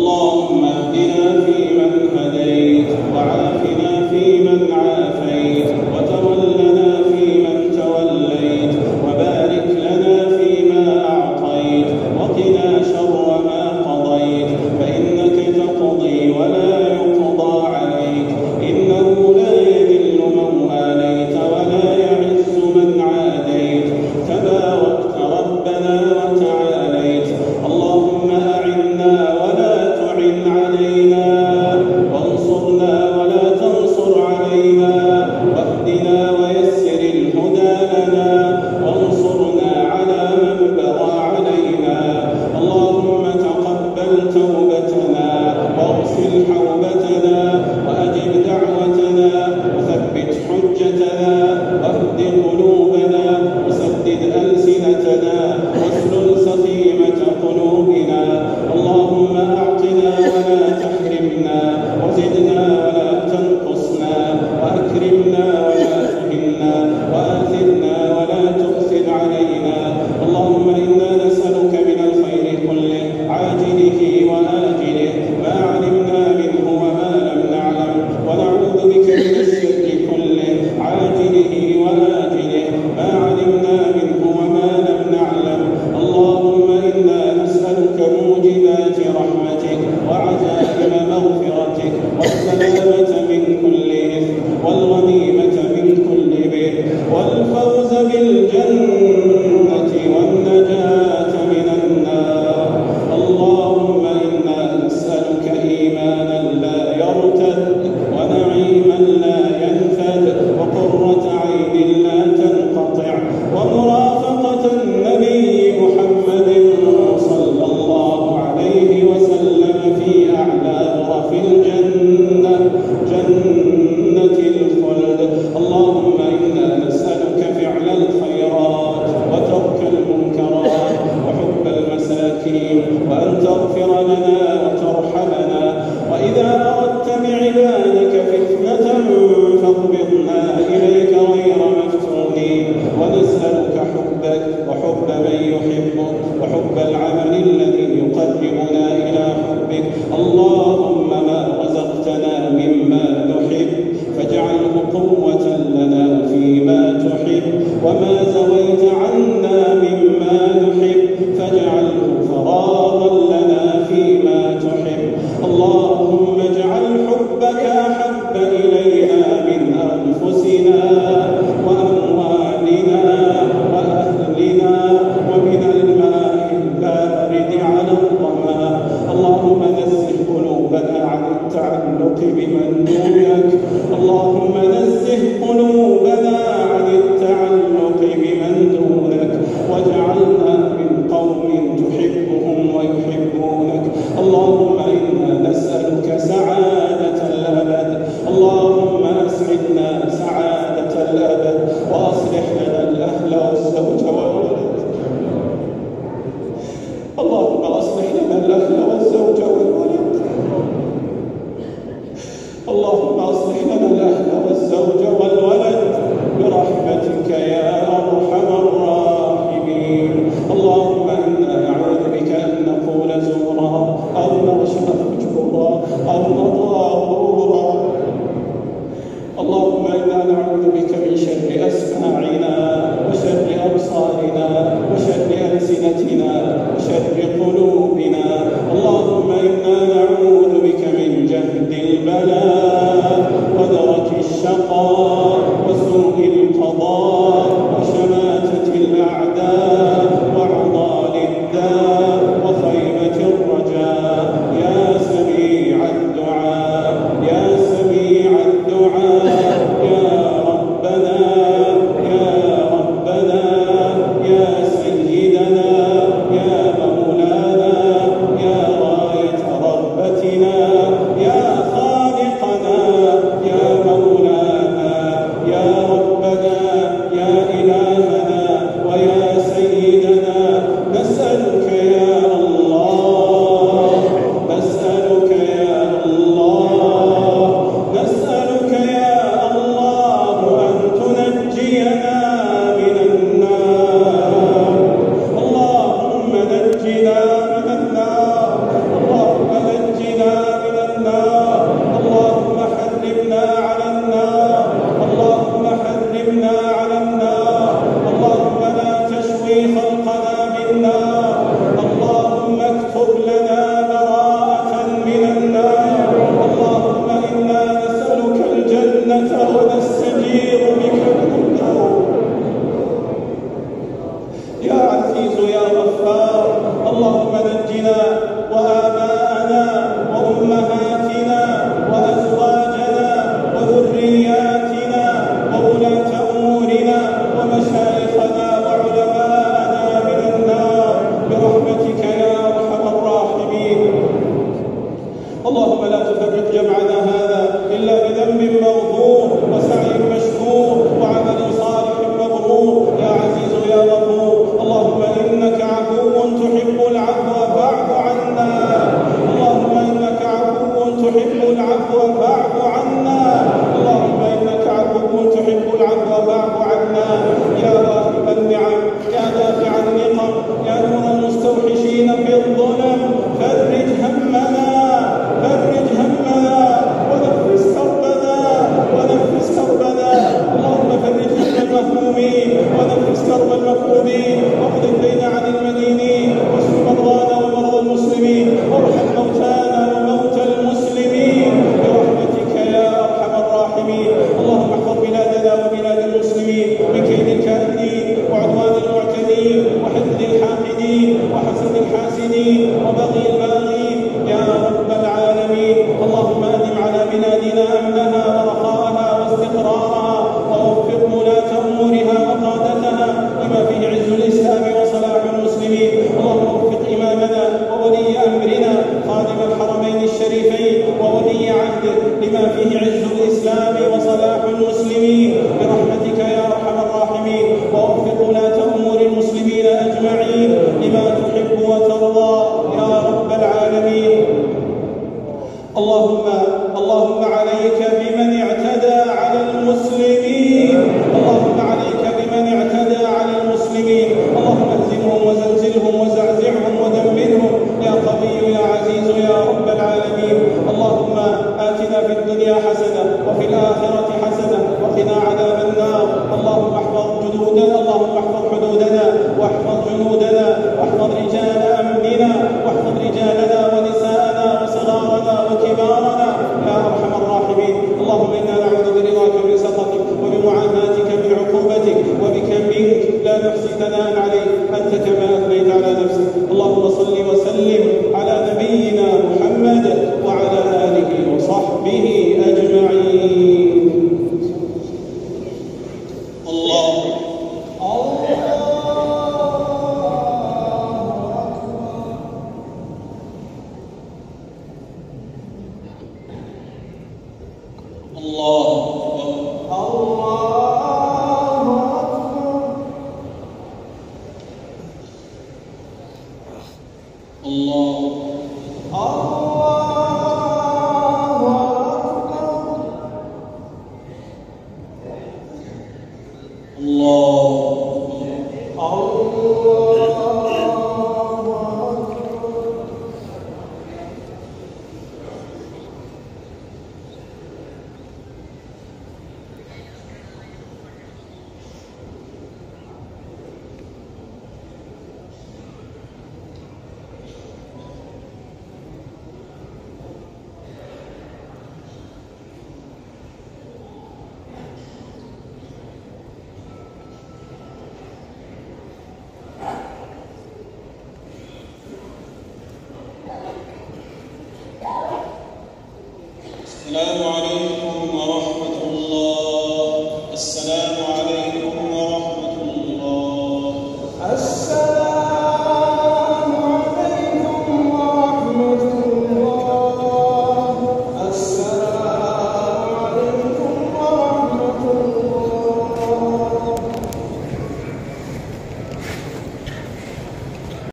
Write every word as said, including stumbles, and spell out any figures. اللهم اهدنا فيمن هديت وعافنا فيمن عافيت وتولنا فيمن توليت وبارك لنا فيما أعطيت وقنا شر ما قضيت فإنك تقضي ولا يقضى عليك إنه لا يذل من واليت ولا يعز من عاديت تباركت ربنا وتعاليت اللهم أعنا ولا تعن علينا وانصرنا ولا تنصر علينا واهدنا ويسر الهدى لنا وانصرنا على من بغى علينا اللهم تقبل توبتنا واغسل حوبتنا وأجب دعوتنا وثبت حجتنا واهد قلوبنا وسدد ألسنتنا واسلل سخيمة قلوبنا اللهم أعطنا ولا تحرمنا وزدنا ولا تنقصنا وأكرمنا ولا تهنا وآثرنا ولا تؤثر علينا اللهم إنا نسألك من الخير كله عاجله وآجله ما علمنا منه وما لم نعلم ونعوذ بك من الشر كله عاجله وآجله ما علمنا منه وما لم نعلم اللهم إنا نسألك موجبات رحمتك وعجائب مغفرتك والسلامة من كل إثم والغنيمة من كل بر والفوز بالجنة والنجاة من النار اللهم إنا نسألك إيمانا لا يرتد ونعيما لا ينفد وقرة عين لا تنقطع ومرافقة النبي محمد صلى الله عليه وسلم في أعلى غرف الجنة جنة الخلد اللهم إنا نسألك فعل الخيرات وترك المنكرات وحب المساكين وأن تغفر لنا وترحمنا وإذا أردت بعبادك فتنة فاقبضنا إليك غير مفتونين ونسألك حبك وحب من يحبك وحب العمل الذي يقربنا إلى حبك اللهم ما رزقتنا مما نحب فاجعله قوة لنا فيما تحب وما زويت عنا مما نحب فاجعله فراغا لنا فيما تحب اللهم اجعل حبك أحب إلينا من أنفسنا وأموالنا وأهلنا ومن الماء البارد على الظمأ اللهم نزه قلوبنا عن التعلق بمن دونك اللهم نزه قلوبنا عن التعلق بمن دونك واجعلنا من قوم تحبهم ويحبونك اللهم إنا نسألك سعادة الأبد اللهم أسعدنا سعادة الأبد وأصلح لنا الأهل والزوج والولد اللهم أصلح لنا الأهل والزوج والولد اللهم العزيز يا رب العالمين. اللهم آتنا في الدنيا حسنة وفي الآخرة حسنة وقنا عذاب النار. اللهم احفظ جنودنا اللهم احفظ حدودنا واحفظ جنودنا واحفظ رجال أمننا واحفظ رجالنا ونساءنا وصغارنا وكبارنا يا أرحم الراحمين. اللهم إنا نعوذ برضاك من سخطك وبمعافاتك من عقوبتك وبك منك لا نحصي ثناء عليك أنت كما أثنيت على نفسك. اللهم صل وسلم على نبينا محمد وعلى آله وصحبه أجمعين. Allah